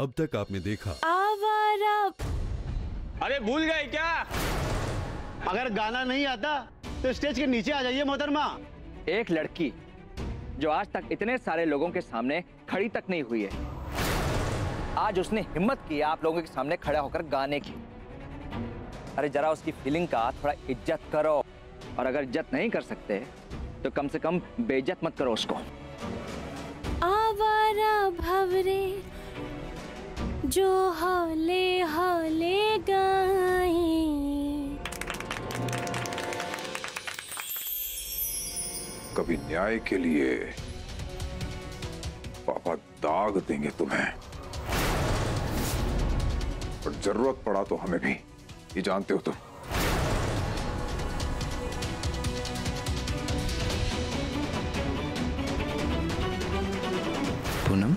अब तक आपने देखा। अरे भूल गए क्या? अगर गाना नहीं आता तो स्टेज के नीचे आ जाइए मोहतरमा। एक लड़की जो आज तक इतने सारे लोगों के सामने खड़ी तक नहीं हुई है, आज उसने हिम्मत की आप लोगों के सामने खड़ा होकर गाने की। अरे जरा उसकी फीलिंग का थोड़ा इज्जत करो, और अगर इज्जत नहीं कर सकते तो कम से कम बेइज्जत मत करो उसको। आवाराभवरे जो हौले हौले गाएं। कभी न्याय के लिए पापा दाग देंगे तुम्हें, पर जरूरत पड़ा तो हमें भी, ये जानते हो तुम। पूनम,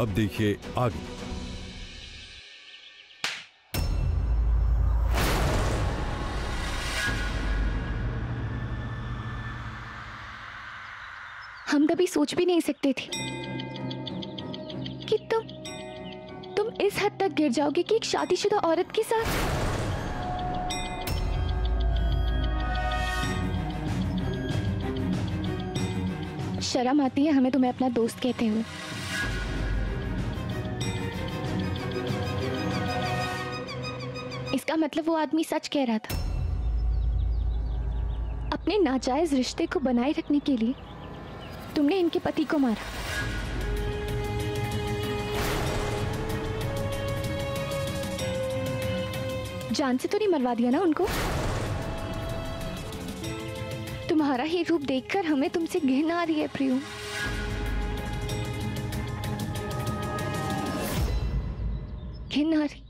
अब देखिए आगे। हम कभी सोच भी नहीं सकते थे कि तुम इस हद तक गिर जाओगे कि एक शादीशुदा औरत के साथ। शर्म आती है हमें तुम्हें अपना दोस्त कहते हुए। इसका मतलब वो आदमी सच कह रहा था। अपने नाजायज रिश्ते को बनाए रखने के लिए तुमने इनके पति को मारा। जान से तो नहीं मरवा दिया ना उनको? तुम्हारा ही रूप देखकर हमें तुमसे घिन आ रही है प्रियो। घिन आ रही।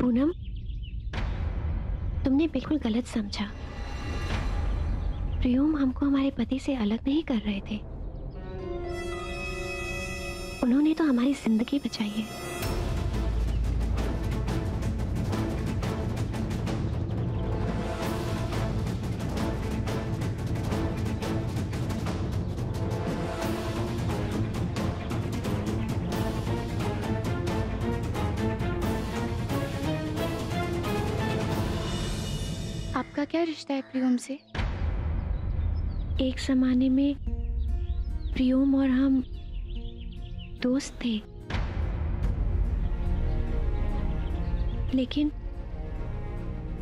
पूनम, तुमने बिल्कुल गलत समझा। प्रियोम हमको हमारे पति से अलग नहीं कर रहे थे, उन्होंने तो हमारी जिंदगी बचाई है। आपका क्या रिश्ता है प्रियोम से? एक जमाने में प्रियोम और हम दोस्त थे, लेकिन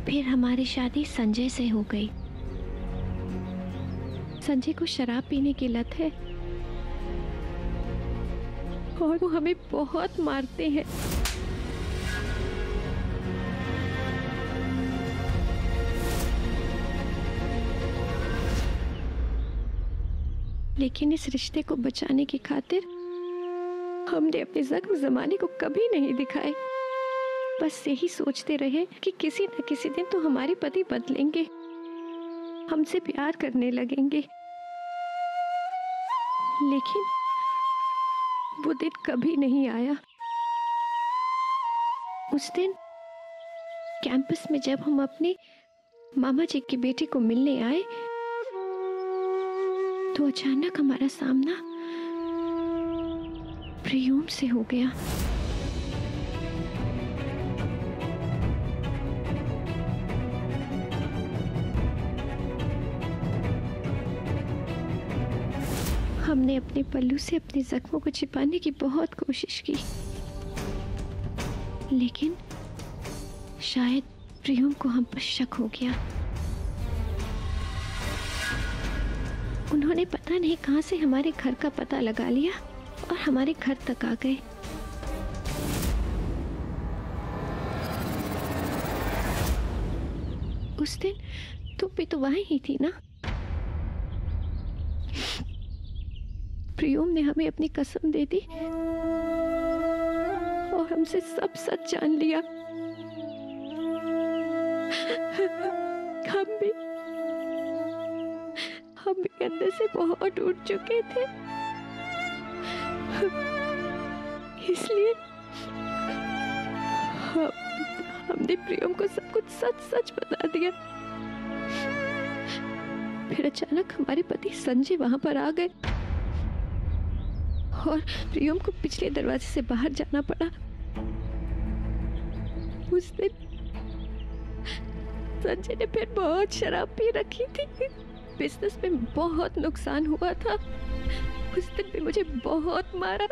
फिर हमारी शादी संजय से हो गई। संजय को शराब पीने की लत है और वो हमें बहुत मारते हैं। लेकिन इस रिश्ते को बचाने की खातिर हमने अपने जख्म जमाने को कभी नहीं दिखाए। बस यही सोचते रहे कि किसी न किसी दिन तो हमारे पति बदलेंगे, हमसे प्यार करने लगेंगे। लेकिन वो दिन कभी नहीं आया। उस दिन कैंपस में जब हम अपने मामा जी की बेटी को मिलने आए तो अचानक हमारा सामना प्रियोम से हो गया। हमने अपने पल्लू से अपने जख्मों को छिपाने की बहुत कोशिश की, लेकिन शायद प्रियोम को हम पर शक हो गया। उन्होंने पता नहीं कहाँ से हमारे घर का पता लगा लिया और हमारे घर तक आ गए। उस दिन तुम भी तो वहीं ही थी ना? प्रियोम ने हमें अपनी कसम दे दी और हमसे सब सच जान लिया। हम भी अंदर से बहुत टूट चुके थे, इसलिए हमने प्रियोम को सब कुछ सच बता दिया। फिर अचानक हमारे पति संजय वहां पर आ गए और प्रियोम को पिछले दरवाजे से बाहर जाना पड़ा। उस दिन संजय ने फिर बहुत शराब पी रखी थी, बिजनेस में बहुत नुकसान हुआ था। उस दिन भी मुझे बहुत मारा,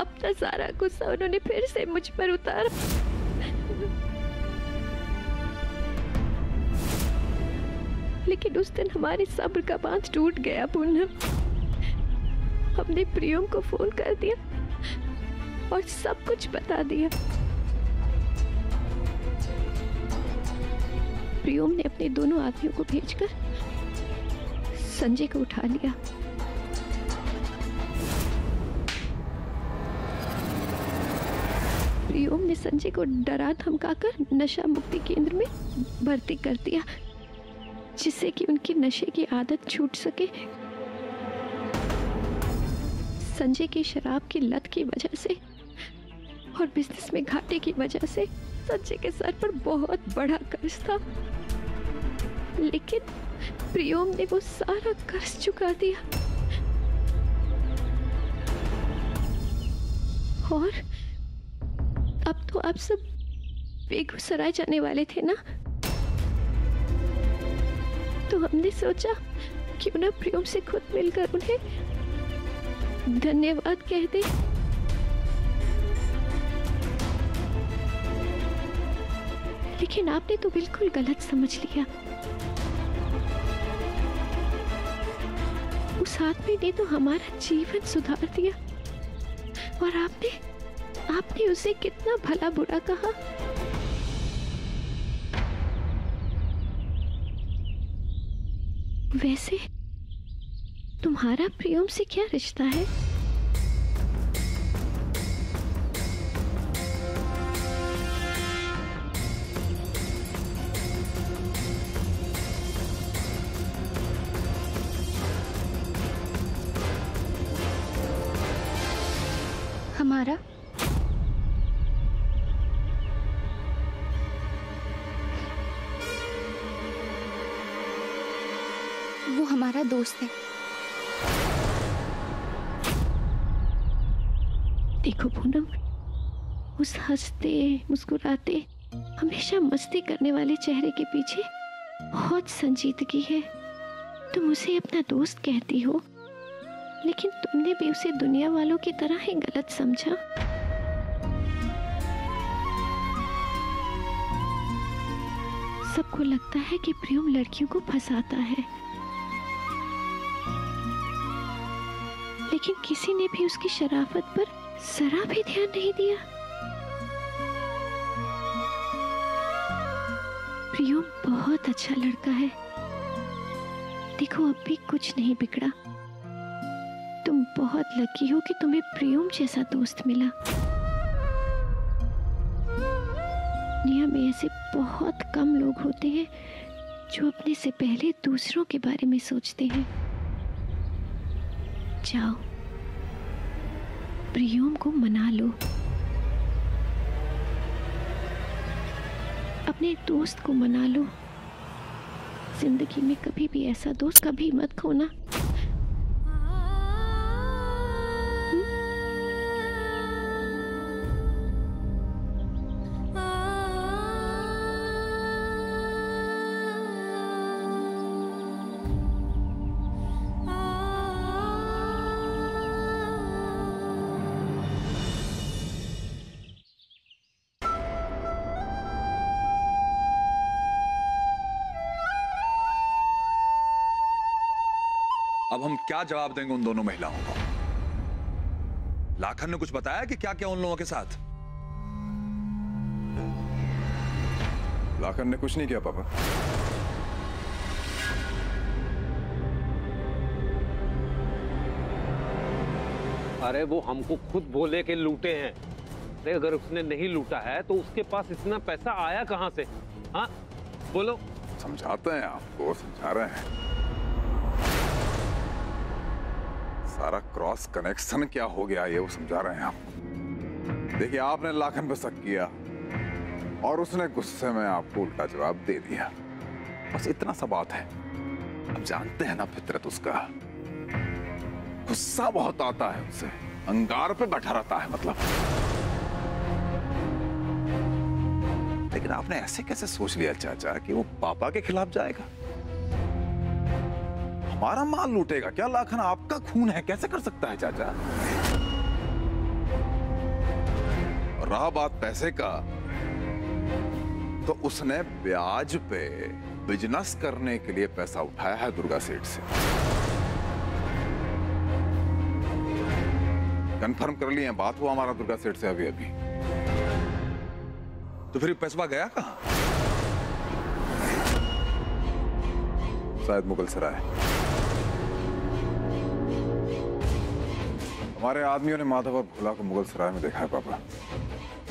अपना सारा गुस्सा उन्होंने फिर से मुझ पर उतारा। लेकिन उस दिन हमारे सब्र का बांध टूट गया पूनम। हमने प्रियोम को फोन कर दिया और सब कुछ बता दिया। प्रियोम ने अपने दोनों आदमियों को भेजकर संजय को उठा लिया। प्रियोम ने संजय को डरा धमकाकर नशा मुक्ति केंद्र में भर्ती कर दिया, जिससे कि उनकी नशे की आदत छूट सके। संजय की शराब की लत की वजह से और बिजनेस में घाटे की वजह से संजय के सर पर बहुत बड़ा कर्ज था, लेकिन प्रियोम ने वो सारा कर्ज चुका दिया। और अब तो आप सब बेगूसराय जाने वाले थे ना, तो हमने सोचा क्यों ना प्रियोम से खुद मिलकर उन्हें धन्यवाद कह दे। लेकिन आपने तो बिल्कुल गलत समझ लिया। उस आदमी ने तो हमारा जीवन सुधार दिया और आपने उसे कितना भला बुरा कहा। वैसे तुम्हारा प्रियोम से क्या रिश्ता है? हमारा हमारा दोस्त है। देखो पूनम, उस हंसते मुस्कुराते हमेशा मस्ती करने वाले चेहरे के पीछे बहुत संजीदगी है। तुम उसे अपना दोस्त कहती हो, लेकिन तुमने भी उसे दुनिया वालों की तरह ही गलत समझा। सबको लगता है कि प्रियोम लड़कियों को फंसाता है, लेकिन किसी ने भी उसकी शराफत पर जरा भी ध्यान नहीं दिया। प्रियोम बहुत अच्छा लड़का है, देखो अब भी कुछ नहीं बिगड़ा। तुम बहुत लकी हो कि तुम्हें प्रियोम जैसा दोस्त मिला। दुनिया में ऐसे बहुत कम लोग होते हैं जो अपने से पहले दूसरों के बारे में सोचते हैं। जाओ, प्रियोम को मना लो, अपने दोस्त को मना लो। जिंदगी में कभी भी ऐसा दोस्त कभी मत खोना। अब हम क्या जवाब देंगे उन दोनों महिलाओं को? लाखन ने कुछ बताया कि क्या क्या उन लोगों के साथ? लाखन ने कुछ नहीं किया पापा। है वो हमको खुद बोले के लूटे हैं। अरे अगर उसने नहीं लूटा है तो उसके पास इतना पैसा आया कहाँ से? हाँ बोलो। समझाते हैं आपको, समझा रहे हैं। सारा क्रॉस कनेक्शन क्या हो गया ये वो समझा रहे हैं आपको। देखिए आपने लाखन पे शक किया और उसने गुस्से में आपको उल्टा जवाब दे दिया, बस इतना सा बात है। अब जानते हैं ना फितरत उसका, गुस्सा बहुत आता है उसे, अंगार पे बैठा रहता है मतलब। लेकिन आपने ऐसे कैसे सोच लिया चाचा कि वो पापा के खिलाफ जाएगा, हमारा माल लूटेगा? क्या लाखन आपका खून है, कैसे कर सकता है चाचा? और रहा बात पैसे का, तो उसने ब्याज पे बिजनेस करने के लिए पैसा उठाया है दुर्गा सेठ से। कंफर्म कर लिए बात हुआ हमारा दुर्गा सेठ से अभी अभी। तो फिर पैसा गया कहाँ? शायद मुगलसराय। हमारे आदमियों ने माधव और भोला को मुगलसराय में देखा है पापा,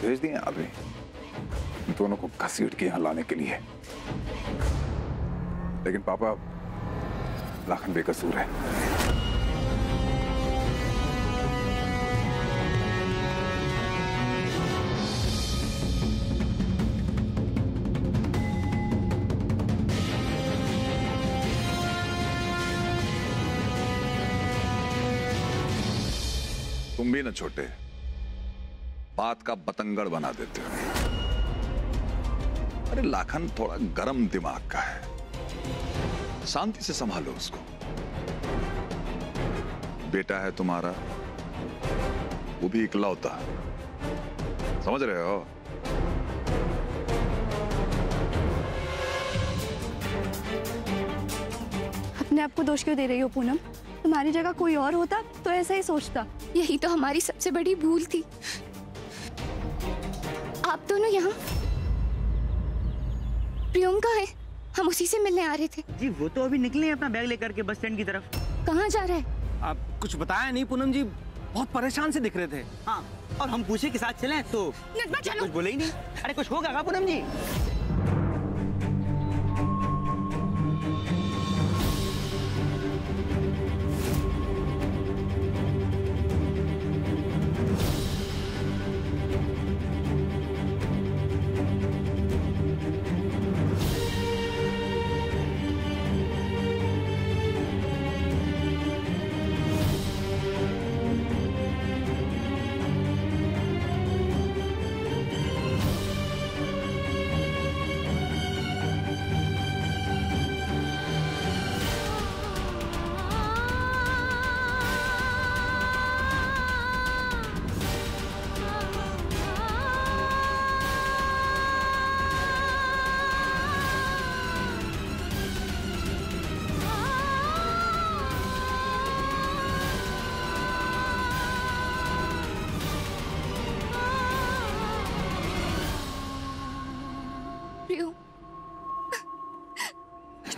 भेज दिए अभी दोनों को घसीट के यहाँ लाने के लिए। लेकिन पापा लाखन बेकसूर है, तुम भी ना छोटे बात का बतंगड़ बना देते हो। अरे लाखन थोड़ा गरम दिमाग का है, शांति से संभालो उसको। बेटा है तुम्हारा, वो भी इकलौता, समझ रहे हो? अपने आप को दोष क्यों दे रही हो पूनम? तुम्हारी जगह कोई और होता तो ऐसा ही सोचता। यही तो हमारी सबसे बड़ी भूल थी। आप दोनों यहाँ, प्रियम कहाँ है? हम उसी से मिलने आ रहे थे जी। वो तो अभी निकले हैं अपना बैग लेकर के बस स्टैंड की तरफ। कहाँ जा रहे हैं आप? कुछ बताया नहीं पूनम जी, बहुत परेशान से दिख रहे थे। हाँ, और हम पूछे के साथ चलें तो कुछ बोले ही नहीं। अरे कुछ होगा क्या पूनम जी?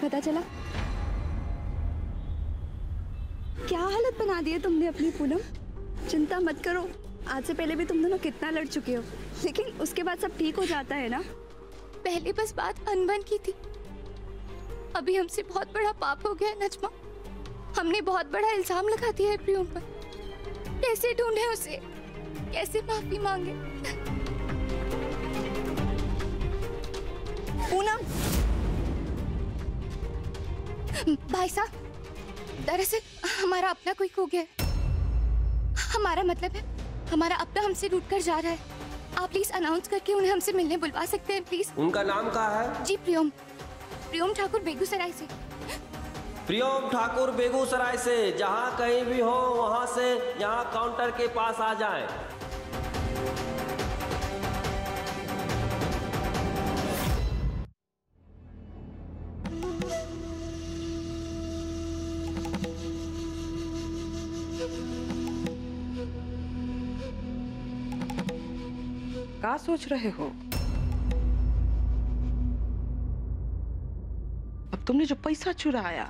पता चला क्या हालत बना दी है तुमने अपनी पूनम। चिंता मत करो, आज से पहले भी तुम दोनों कितना लड़ चुके हो, लेकिन उसके बाद सब ठीक हो जाता है ना। पहले बस बात अनबन की थी, अभी हमसे बहुत बड़ा पाप हो गया है नजमा। हमने बहुत बड़ा इल्जाम लगा दिया है प्रियम पर। कैसे ढूंढे उसे, कैसे माफी मांगे? पूनम भाई साहब, दरअसल हमारा अपना कोई खो गया है। हमारा मतलब है हमारा अपना हमसे रूट कर जा रहा है। आप प्लीज अनाउंस करके उन्हें हमसे मिलने बुलवा सकते हैं प्लीज? उनका नाम क्या है जी? प्रियम, प्रियम ठाकुर बेगूसराय से। प्रियम ठाकुर बेगूसराय से, जहाँ कहीं भी हो वहाँ से यहाँ काउंटर के पास आ जाए। क्या सोच रहे हो? अब तुमने जो पैसा चुराया,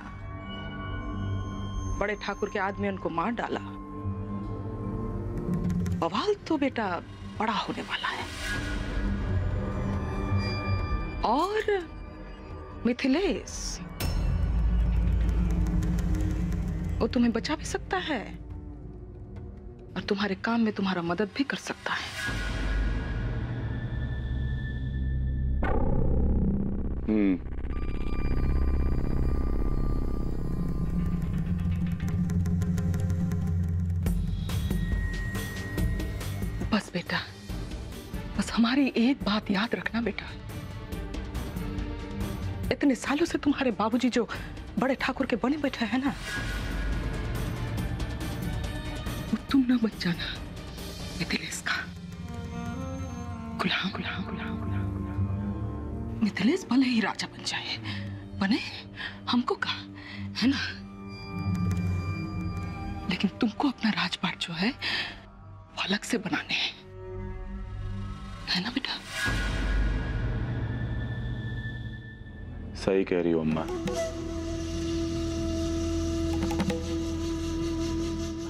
बड़े ठाकुर के आदमी उनको मार डाला, बवाल तो बेटा बड़ा होने वाला है। और मिथिलेश वो तुम्हें बचा भी सकता है और तुम्हारे काम में तुम्हारा मदद भी कर सकता है। बस बेटा, बस हमारी एक बात याद रखना बेटा, इतने सालों से तुम्हारे बाबूजी जो बड़े ठाकुर के बने बैठे हैं ना, तुम ना बच जाना मिथिलेश का। गुलाम गुलाम गुलाम गुलाम गुलाम। मिथिलेश भले ही राजा बन जाए, बने हमको का है ना, लेकिन तुमको अपना राजपाट जो है वो अलग से बनाने है ना बेटा। सही कह रही हो अम्मा,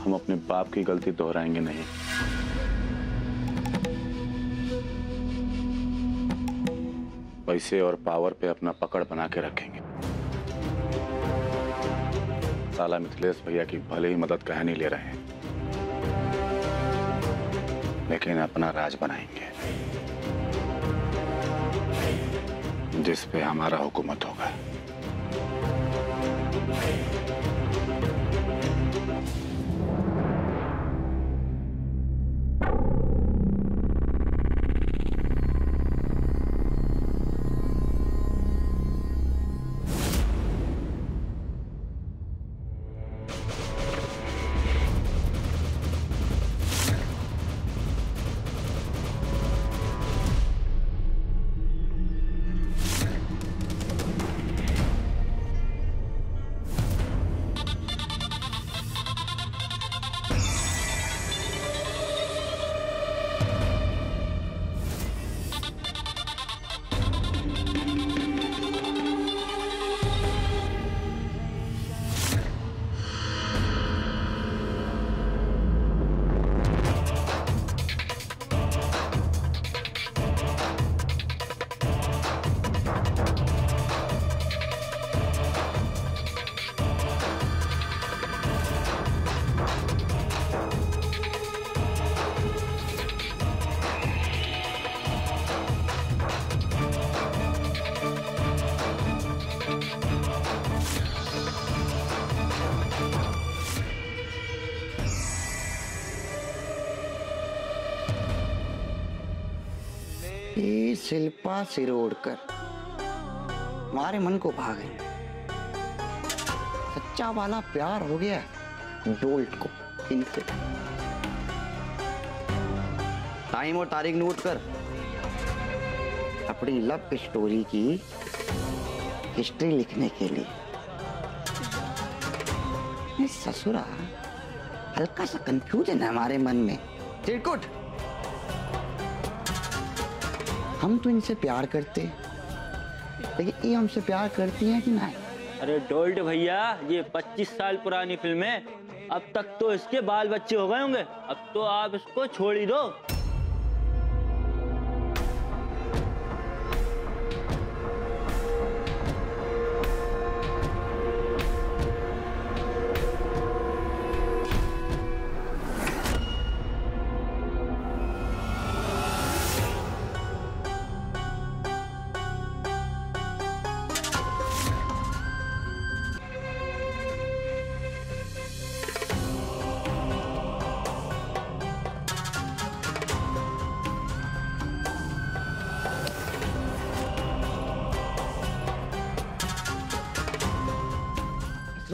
हम अपने बाप की गलती दोहराएंगे नहीं। पैसे और पावर पे अपना पकड़ बना के रखेंगे। साला मिथिलेश भैया की भले ही मदद कहे नहीं ले रहे हैं, लेकिन अपना राज बनाएंगे जिस पे हमारा हुकूमत होगा। शिल्पा सिरोडकर हमारे मन को भा गई, सच्चा वाला प्यार हो गया डोल्ट को इनसे। टाइम और तारीख नोट कर, अपनी लव स्टोरी की हिस्ट्री लिखने के लिए। ससुरा हल्का सा कंफ्यूजन है हमारे मन में। चिरकुट, हम तो इनसे प्यार करते, लेकिन ये हमसे प्यार करती हैं कि नहीं? अरे डोल्ट भैया, ये 25 साल पुरानी फिल्म है, अब तक तो इसके बाल बच्चे हो गए होंगे, अब तो आप इसको छोड़ ही दो।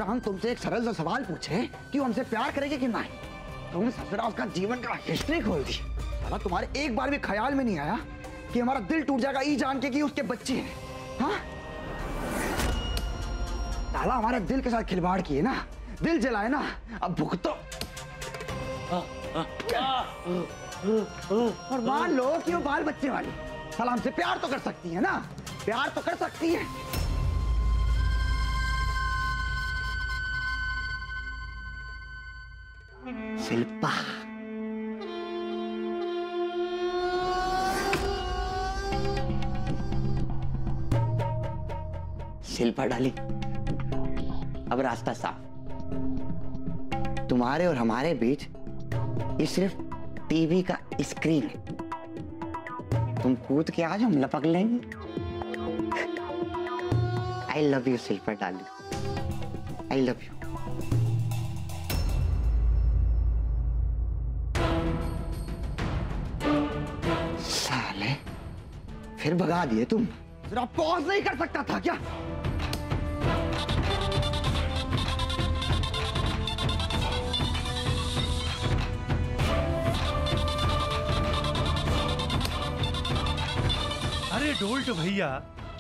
हम तुमसे एक सरल सा सवाल पूछे कि वो हमसे प्यार करेगी कि नहीं, तुमने ससुरा उसका जीवन का हिस्ट्री खोल दी। साला तुम्हारे एक बार भी ख्याल में नहीं आया कि हमारा दिल टूट जाएगा ये जान के कि उसके बच्चे हैं। हाँ, साला हमारे दिल के साथ खिलवाड़ किए ना, दिल जलाए ना, अब भुगतो। और मान लो कि वो बाल बच्चे वाली साला हमसे प्यार तो कर सकती है ना, प्यार तो कर सकती है। शिल्पा, सिल पर डाली। अब रास्ता साफ, तुम्हारे और हमारे बीच ये सिर्फ टीवी का स्क्रीन है। तुम कूद के आज हम लपक लेंगे। I love you silver darling, I love you. साले फिर भगा दिए तुम। जरा पॉज नहीं कर सकता था क्या? अरे डोल्ट भैया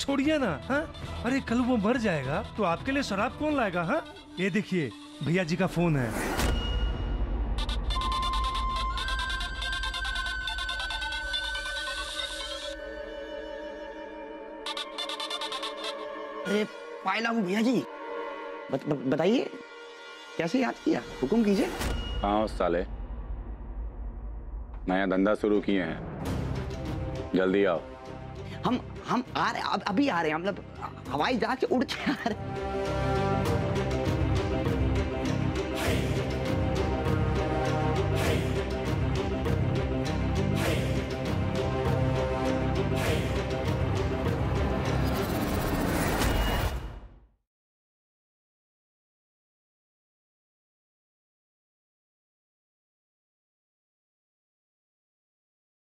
छोड़िए ना। हाँ, अरे कल वो मर जाएगा तो आपके लिए शराब कौन लाएगा? हाँ, ये देखिए भैया जी का फोन है। अरे पायल हूँ भैया जी, बताइए कैसे याद किया? हुक्म कीजिए। हाँ साले, नया धंधा शुरू किए हैं, जल्दी आओ। हम आ रहे, अभी आ रहे हैं। मतलब हवाई जहाज से उड़ के आ रहे।